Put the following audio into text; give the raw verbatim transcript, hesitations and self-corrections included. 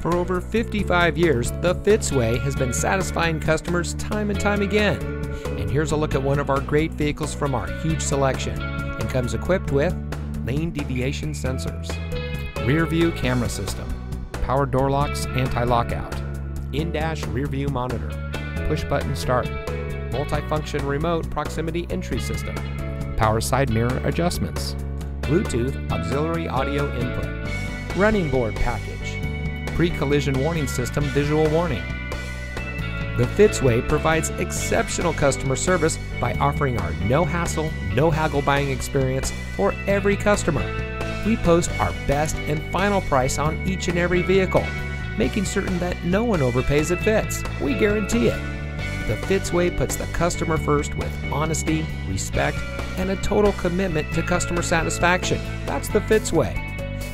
For over fifty-five years, the Fitzway has been satisfying customers time and time again. And here's a look at one of our great vehicles from our huge selection, and comes equipped with lane deviation sensors, rear view camera system, power door locks anti-lockout, in-dash rear view monitor, push button start, multifunction remote proximity entry system, power side mirror adjustments, Bluetooth auxiliary audio input, running board package, pre-collision warning system visual warning. The Fitzway provides exceptional customer service by offering our no-hassle, no-haggle buying experience for every customer. We post our best and final price on each and every vehicle, making certain that no one overpays at Fitz. We guarantee it. The Fitzway puts the customer first with honesty, respect, and a total commitment to customer satisfaction. That's the Fitzway.